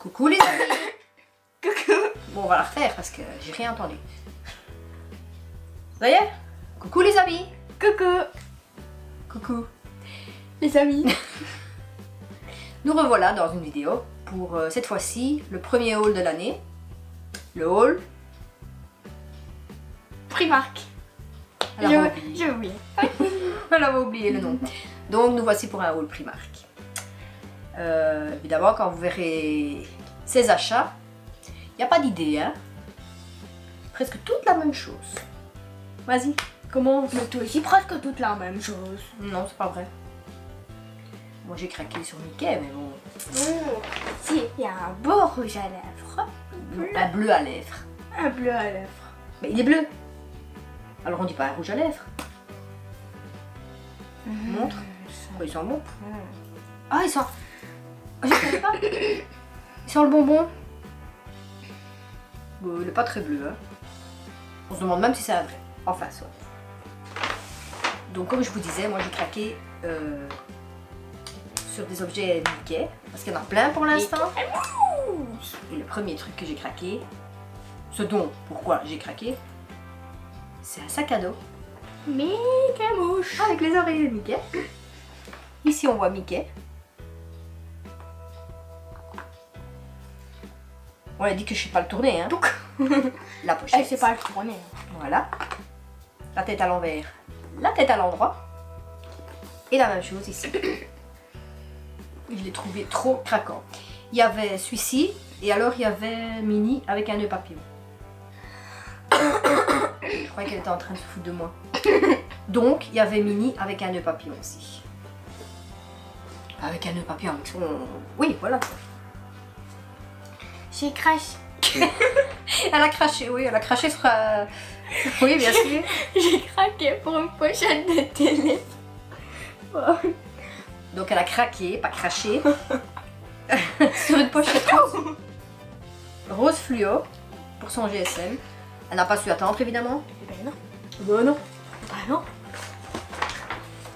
Coucou les amis. Coucou. Bon, on va la refaire parce que j'ai rien entendu. Ça y est. Coucou les amis. Coucou. Coucou les amis. Nous revoilà dans une vidéo pour cette fois-ci le premier haul de l'année. Le haul Primark. J'ai oublié. Elle avait oublié le nom. Donc nous voici pour un haul Primark. Évidemment, quand vous verrez ces achats, il n'y a pas d'idée, hein. Presque toute la même chose. Vas-y, comment vous... Mais aussi presque toute la même chose. Non, c'est pas vrai. Moi j'ai craqué sur Mickey, mais bon. Oh, si, il y a un beau rouge à lèvres. Un bleu à lèvres. Un bleu à lèvres. Mais il est bleu. Alors on dit pas un rouge à lèvres. Montre. Ils s'en montrent. Ah, ils sont... Je ne savais pas. Ils sont le bonbon. Bon, il n'est pas très bleu, hein. On se demande même si c'est un vrai. Enfin, soit. Donc, comme je vous disais, moi j'ai craqué sur des objets Mickey. Parce qu'il y en a plein pour l'instant. Et le premier truc que j'ai craqué, ce dont, pourquoi j'ai craqué, c'est un sac à dos. Mickey Mouse. Avec les oreilles de Mickey. Ici, on voit Mickey. On a dit que je ne sais pas le tourner, hein. Donc, la pochette. Elle ne sait pas le tourner. Voilà. La tête à l'envers, la tête à l'endroit. Et la même chose ici. Je l'ai trouvé trop craquant. Il y avait celui-ci et alors il y avait Minnie avec un nœud papillon. Je croyais qu'elle était en train de se foutre de moi. Donc, il y avait Minnie avec un nœud papillon aussi. Avec un nœud papillon. Oui, voilà. J'ai craché. Elle a craché, oui, elle a craché sur... Oui, bien sûr. J'ai craqué pour une pochette de télé. Donc elle a craqué, pas craché, sur une pochette rose. Rose fluo, pour son GSM. Elle n'a pas su attendre, évidemment. Ben non. Ben non. Ben non.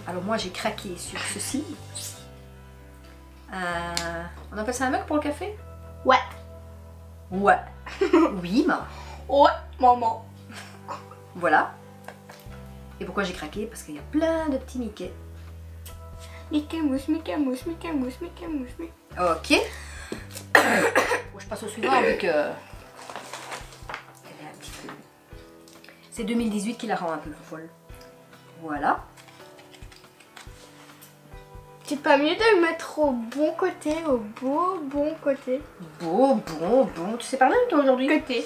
Alors moi, j'ai craqué sur ceci. On appelle ça un mug pour le café? Ouais. Ouais. Oui, maman. Ouais, maman. Voilà. Et pourquoi j'ai craqué? Parce qu'il y a plein de petits Mickey. Mickey Mouse, Mickey Mouse, Mickey Mouse, Mickey Mouse. Ok. Je passe au suivant vu que... Elle est un petit peu... C'est 2018 qui la rend un peu folle. Voilà. C'est pas mieux de le mettre au bon côté, au beau bon côté. Beau, bon, bon, tu sais pas même toi aujourd'hui. Côté.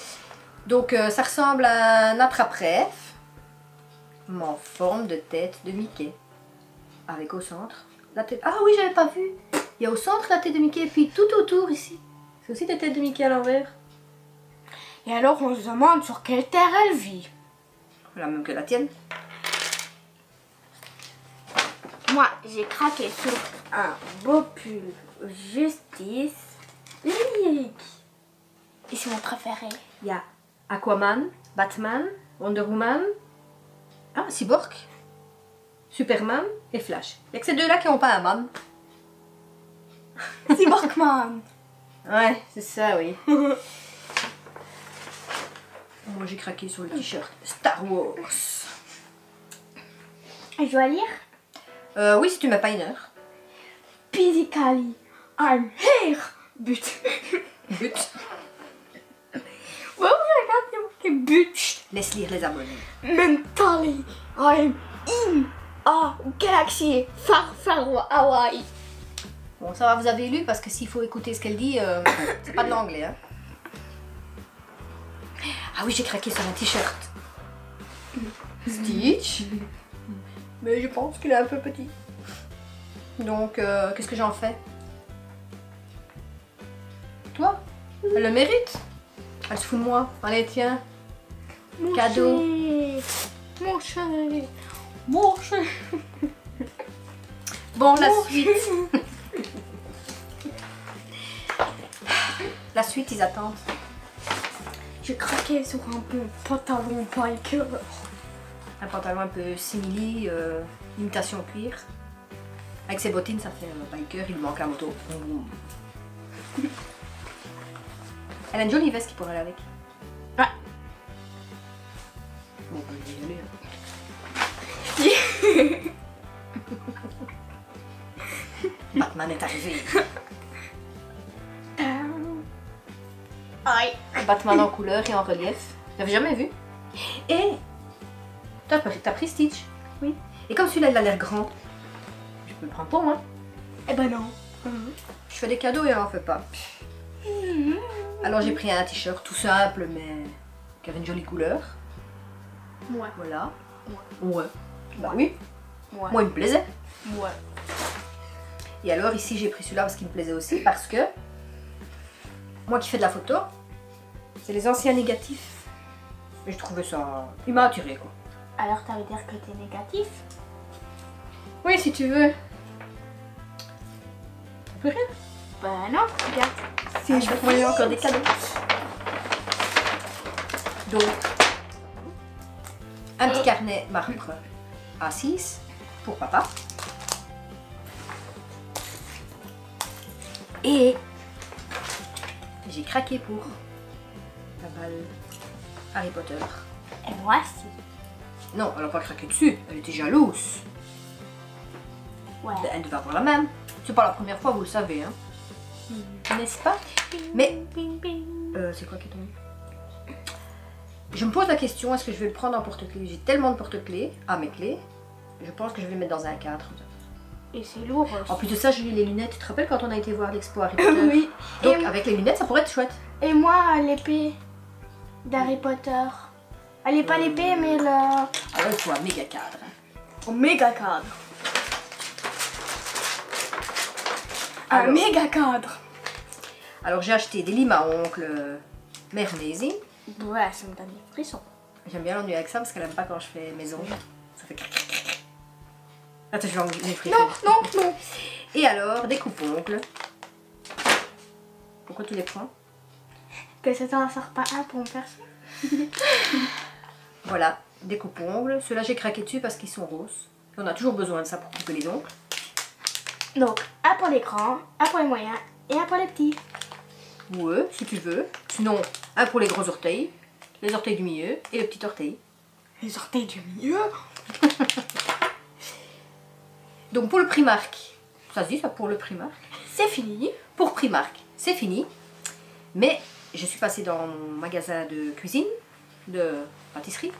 Donc ça ressemble à un attrape-rêve, mais en forme de tête de Mickey. Avec au centre la tête... Ah oui, j'avais pas vu. Il y a au centre la tête de Mickey et puis tout autour ici. C'est aussi des têtes de Mickey à l'envers. Et alors on se demande sur quelle terre elle vit. La même que la tienne. Moi, j'ai craqué sur un beau pull Justice League. Et c'est mon préféré. Il y a Aquaman, Batman, Wonder Woman, ah, Cyborg, Superman et Flash. Il n'y a que ces deux-là qui n'ont pas un man. Cyborgman. Ouais, c'est ça, oui. Moi, j'ai craqué sur le t-shirt Star Wars. Je dois lire? Oui, si tu m'as pas une heure. Physically, I'm here. But. But. Oh, regarde, c'est but. Laisse lire les abonnés. Mentally, I'm in a galaxy far, far away. Bon, ça va, vous avez lu parce que s'il faut écouter ce qu'elle dit, c'est pas de l'anglais, hein. Ah oui, j'ai craqué sur un t-shirt. Stitch. Mais je pense qu'il est un peu petit. Donc, qu'est-ce que j'en fais? Toi? Elle le mérite? Elle se fout de moi. Allez, tiens. Mon cadeau. Mon chéri. Mon chéri. Bon, la suite. La suite, ils attendent. J'ai craqué sur un bon pantalon biker. Un pantalon un peu simili, imitation cuir. Avec ses bottines, ça fait un biker, il manque la moto. Elle a une jolie veste qui pourrait aller avec. Ouais. Bon, bah, je vais y aller. Batman est arrivé. Batman en couleur et en relief. J'avais jamais vu. Et t'as pris Stitch. Oui. Et comme celui-là, il a l'air grand. Je peux le prendre pour moi. Eh ben non. Je fais des cadeaux et on en fait pas. Alors j'ai pris un t-shirt tout simple mais qui avait une jolie couleur. Ouais. Voilà. Ouais. Ouais. Bah oui. Ouais. Moi il me plaisait. Ouais. Et alors ici j'ai pris celui-là parce qu'il me plaisait aussi, parce que moi qui fais de la photo, c'est les anciens négatifs. Et je trouvais ça... il m'a attiré quoi. Alors ça veut dire que t'es négatif? Oui si tu veux. T'as plus rien? Bah non, regarde. Si je vais prendre encore des cadeaux. Donc, un petit carnet marbre A6 pour papa. Et j'ai craqué pour la balle Harry Potter. Et moi aussi. Non, elle n'a pas craqué dessus, elle était jalouse. Ouais. Elle devait avoir la même. C'est pas la première fois, vous le savez, hein. N'est-ce pas? Mais. C'est quoi qui est tombé? Je me pose la question, est-ce que je vais le prendre en porte-clés? J'ai tellement de porte-clés à mes clés. Je pense que je vais le mettre dans un cadre. Et c'est lourd. En plus de ça, j'ai eu les lunettes. Tu te rappelles quand on a été voir l'expo Harry Potter? Oui. Donc avec les lunettes, ça pourrait être chouette. Et moi, l'épée d'Harry Potter. Elle est pas l'épée, mais le. Alors il faut un méga cadre. Un méga cadre. Alors, un méga cadre. Alors j'ai acheté des limes à ongles merveilleux. Ouais, ça me donne des frissons. J'aime bien l'ennuyer avec ça parce qu'elle aime pas quand je fais mes ongles. Ça fait cric cric cric. Attends, je vais enlever mes frissons. Non, non, non. Et alors, des coupes-ongles. Pourquoi tu les prends? Que ça t'en sort pas un pour me faire ça. Voilà, des coupes-ongles. Ceux-là, j'ai craqué dessus parce qu'ils sont roses. Et on a toujours besoin de ça pour couper les ongles. Donc, un pour les grands, un pour les moyens et un pour les petits. Ouais, si tu veux. Sinon, un pour les gros orteils, les orteils du milieu et le petit orteil. Les orteils du milieu. Donc pour le Primark, ça se dit ça pour le Primark, c'est fini. Pour Primark, c'est fini. Mais je suis passée dans mon magasin de cuisine, de pâtisserie.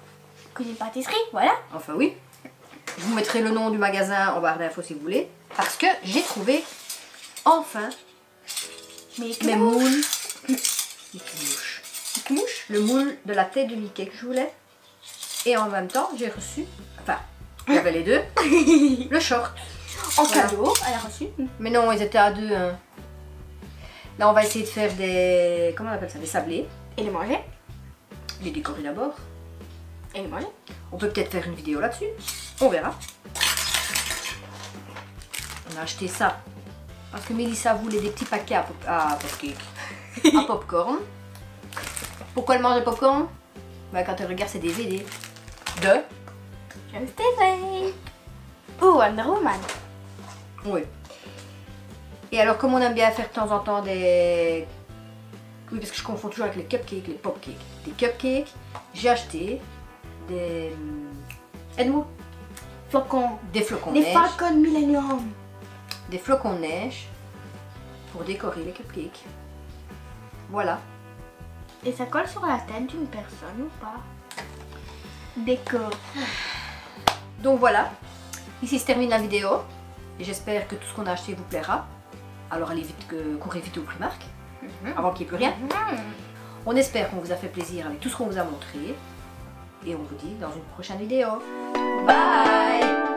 Cuisine-pâtisserie, voilà. Enfin oui. Je vous mettrai le nom du magasin en barre d'infos si vous voulez. Parce que j'ai trouvé enfin mes moules. Mickey Mouse. Le moule de la tête de Mickey que je voulais. Et en même temps, j'ai reçu. Enfin, j'avais les deux. Le short. En cadeau, elle a reçu. Mais non, ils étaient à deux. Hein. Là, on va essayer de faire des. Comment on appelle ça? Des sablés. Et les manger. Les décorer d'abord. Et les manger. On peut peut-être faire une vidéo là-dessus. On verra. On a acheté ça parce que Mélissa voulait des petits paquets à popcorn. Pourquoi elle mange des popcorn? Bah quand elle regarde ses DVD de Justice League ou Wonder Woman. Oui. Et alors comme on aime bien faire de temps en temps des... Oui parce que je confonds toujours avec les cupcakes, les popcakes. Des cupcakes, j'ai acheté des... aide-moi. Flocons. Des flocons de neige. Des flocons millénium. Des flocons de neige pour décorer les cupcakes. Voilà. Et ça colle sur la tête d'une personne ou pas? Décor. Donc voilà. Ici se termine la vidéo. J'espère que tout ce qu'on a acheté vous plaira. Alors allez vite, courez vite au Primark. Avant qu'il n'y ait plus rien. On espère qu'on vous a fait plaisir avec tout ce qu'on vous a montré. Et on vous dit dans une prochaine vidéo. Bye!